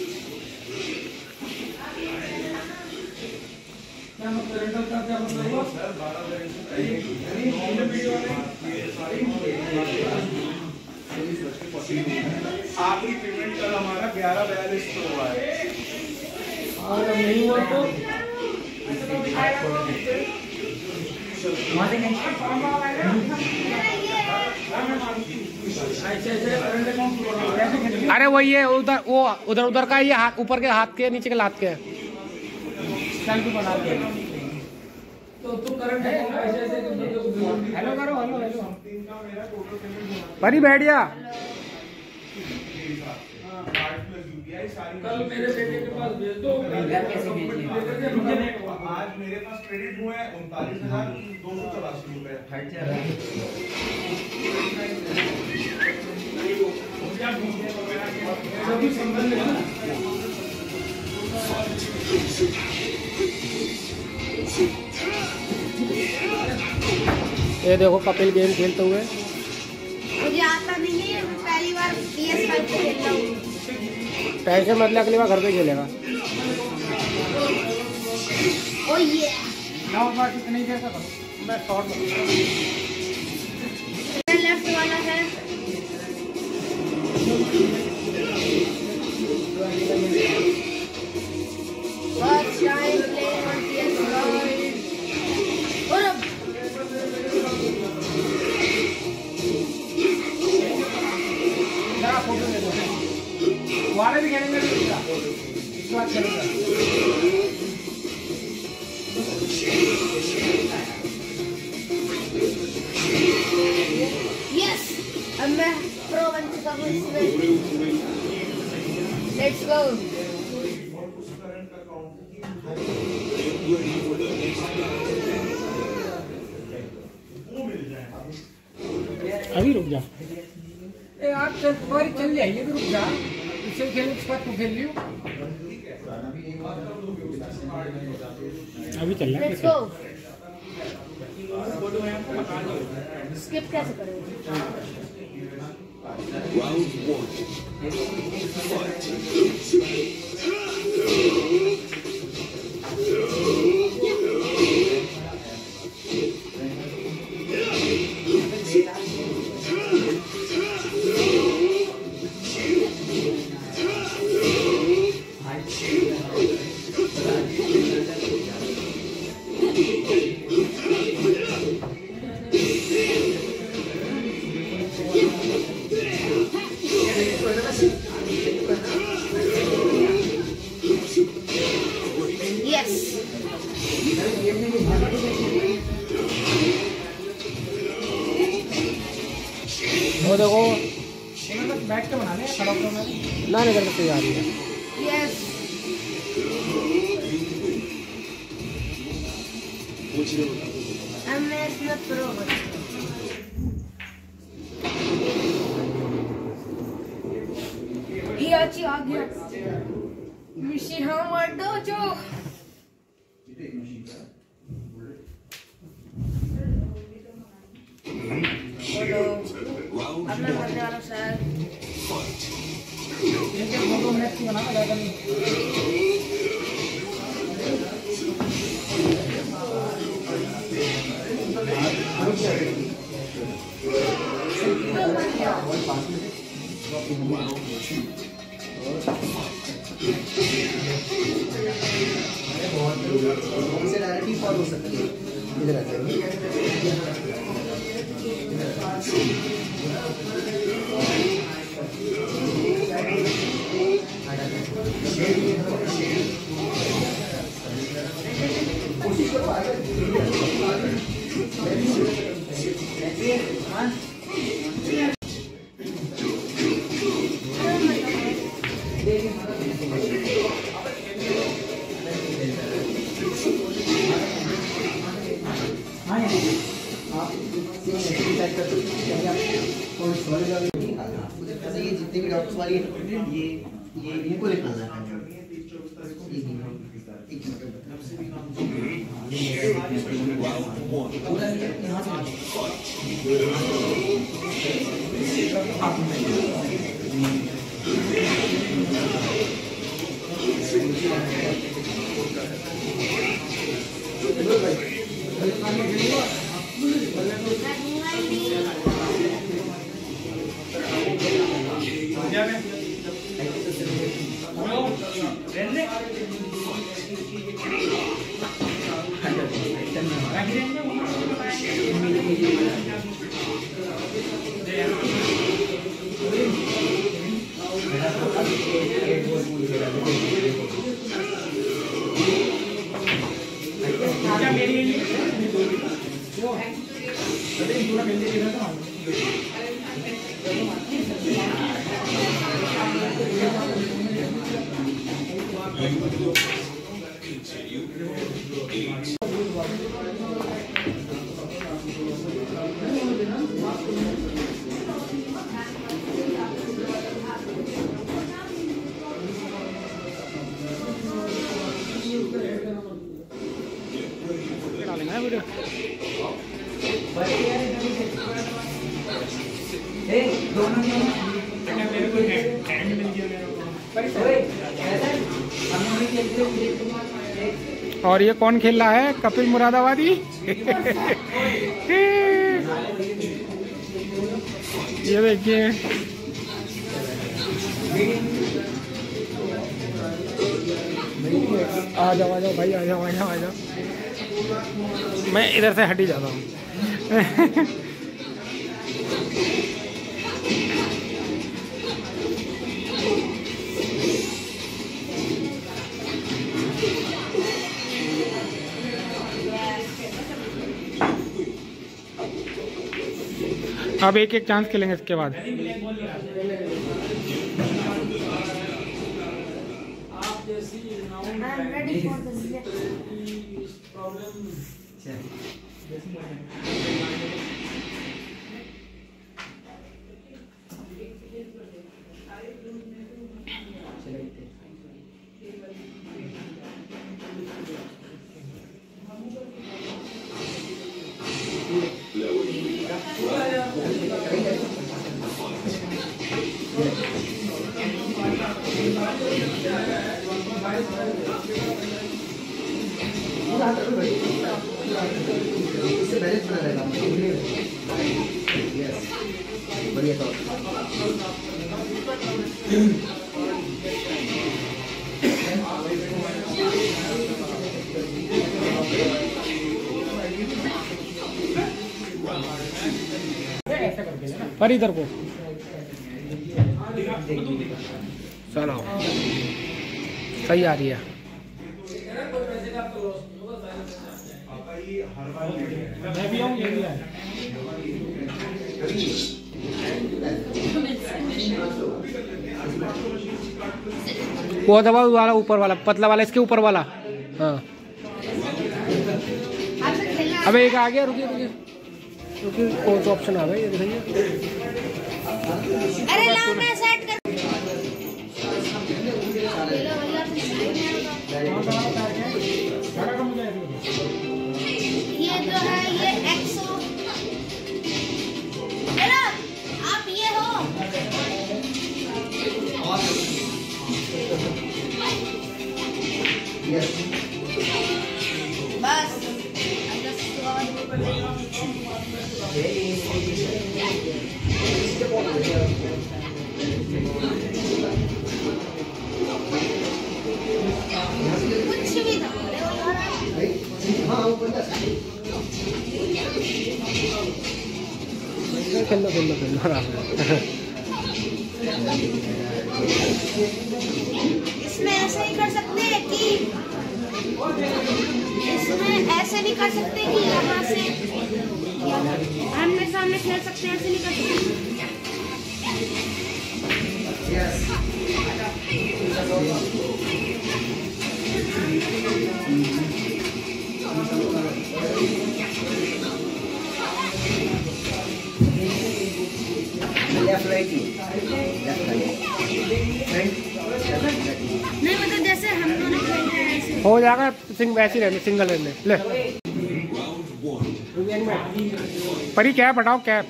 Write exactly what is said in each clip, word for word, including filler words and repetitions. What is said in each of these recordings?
क्या मतलब करंट का क्या मतलब हुआ सर? बारह करंट यानी हमने वीडियो वाले ये सारी आखिरी पेमेंट कल हमारा ग्यारह बयालीस को हुआ है और नहीं हुआ तो मारेंगे। अरे वही है उधर, वो उधर उधर का ये ऊपर के हाथ के नीचे के लात के तो तो करंट है। हेलो करो, हेलो हेलो परी बैठिया। कल मेरे बेटे के पास भेज दो, आज मेरे पास क्रेडिट हुए उनतालीस हजार दो सौ चौरासी रुपए। ये देखो कपिल गेम खेलते हुए। मुझे आता नहीं है, मैं पहली बार पी एस पी खेलता हूँ। टेंशन मत ले, अगली बार घर पे खेलेगा। ओ ये नौ बार कितने जैसा था? मैं शॉट लेफ्ट वाला है। First time play on PS right. और अब जरा फोटो ले लो, वाले भी खेलेंगे। इस बार खेलूंगा यस, अब मैं प्रो बन चुका हूँ इसमें। Let's go. अभी रुक जा, ए आप तुम्हारी चल रही है, रुक जा खेल खेल लियो। अभी चल रहा है। स्किप कैसे और ये कौन खेल रहा है? कपिल मुरादाबादी। ये देखिए, आ जाओ आ जाओ भाई, आ जाओ आ जाओ आ जाओ, मैं इधर से हट ही जाता हूँ। अब एक एक चांस खेलेंगे इसके बाद। पर इधर को चलो, सही आ रही है। वो दबाओ वाला, ऊपर वाला, पतला वाला, इसके ऊपर वाला। हाँ, अब एक आ गया। रुकिए रुकिए, क्योंकि कौन सा ऑप्शन आ गया ये दिखाइए। अरे लाओ मैं सेट कर, ये जो है ये एक्सो। हेलो आप ये हो, बस कुछ भी ना। हाँ वो बंदा खेलना खेलना खेलना इसमें ऐसे ही कर सकते हैं कि इसमें ऐसे नहीं कर सकते कि यहाँ से आमने सामने खेल सकते हैं, ऐसे नहीं कर नहीं। मतलब जैसे हम दोनों खेलते हैं ऐसे हो जाएगा। सिंग वैसे ही रहने, सिंगल रहने। ले परी कैप हटाओ, कैप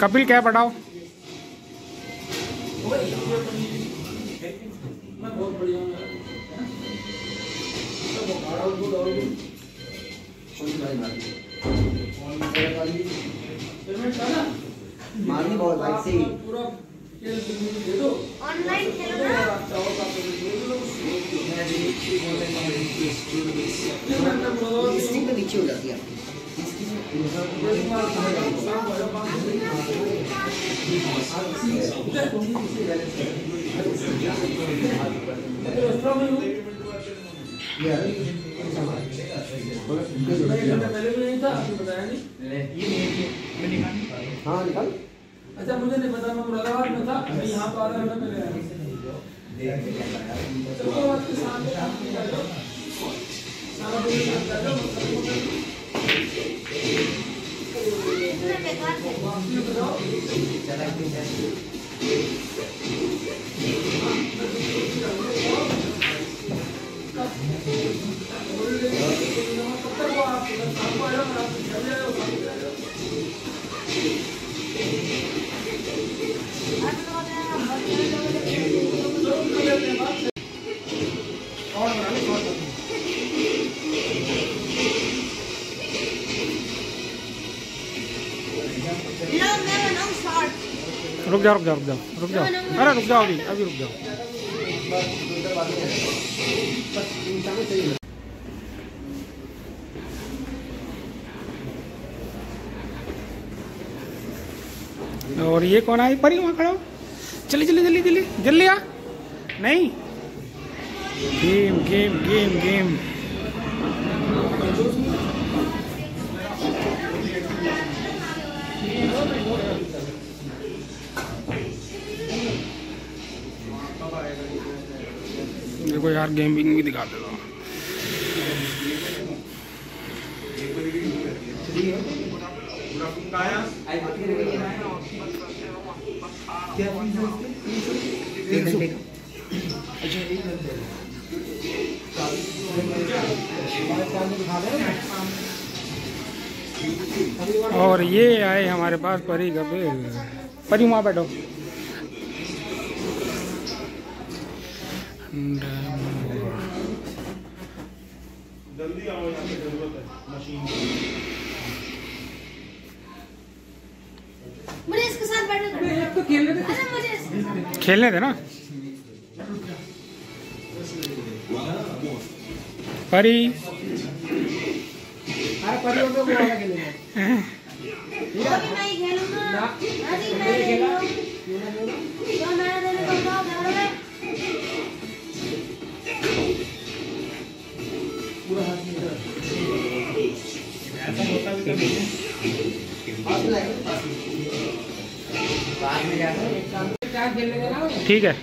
कपिल कैप हटाओ। मारनी बॉल बाइक से ऑनलाइन खेलना। अच्छा मुझे नहीं पता, मैं मुरादाबाद में था, मैं यहाँ पर आ रहा हूँ, पहले रुक जाओ रुक जाओ रुक जाओ रुक जाओ अरे रुक जाओ अभी अभी रुक जाओ। और ये कौन आई परी, वहाँ खड़ा हो, चले चले जल्दी जल्दी जल्दी आ, नहीं गेम गेम गेम गेम देखो यार गेमिंग भी दिखा देता हूँ। और ये आए हमारे पास परी कपिल, परी वहाँ बैठो। जल्दी आओ यहाँ पे जरूरत है मशीन की। मुझे इसके साथ बैठने दो, खेलने दो, अरे मुझे खेलने दे ना। परी अरे परी वो वाला खेलेगा, मैं ही खेलूंगा, अभी मैं खेलूंगा, क्यों ना देने को जाओ घर में। ठीक है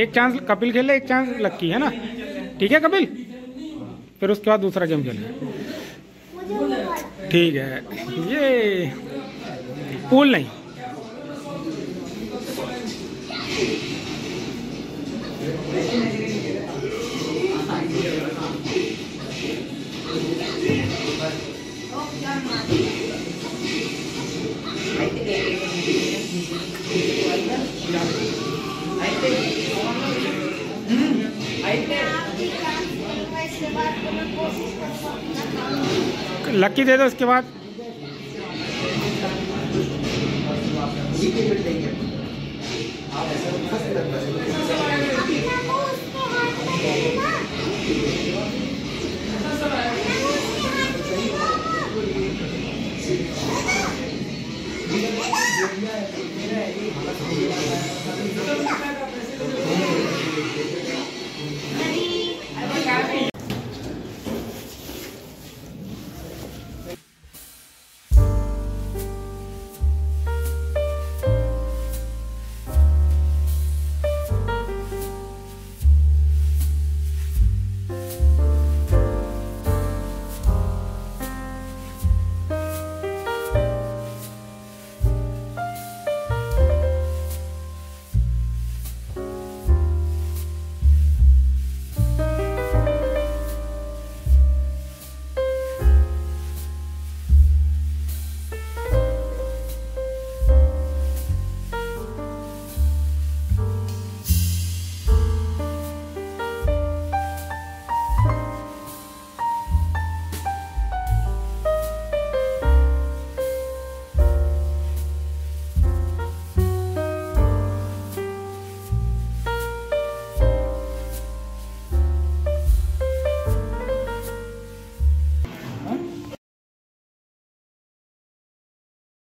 एक चांस कपिल खेले, एक चांस लक्की, है ना? ठीक है कपिल, फिर उसके बाद दूसरा गेम खेले। ठीक है ये पूल नहीं, लकी दे दो उसके बाद।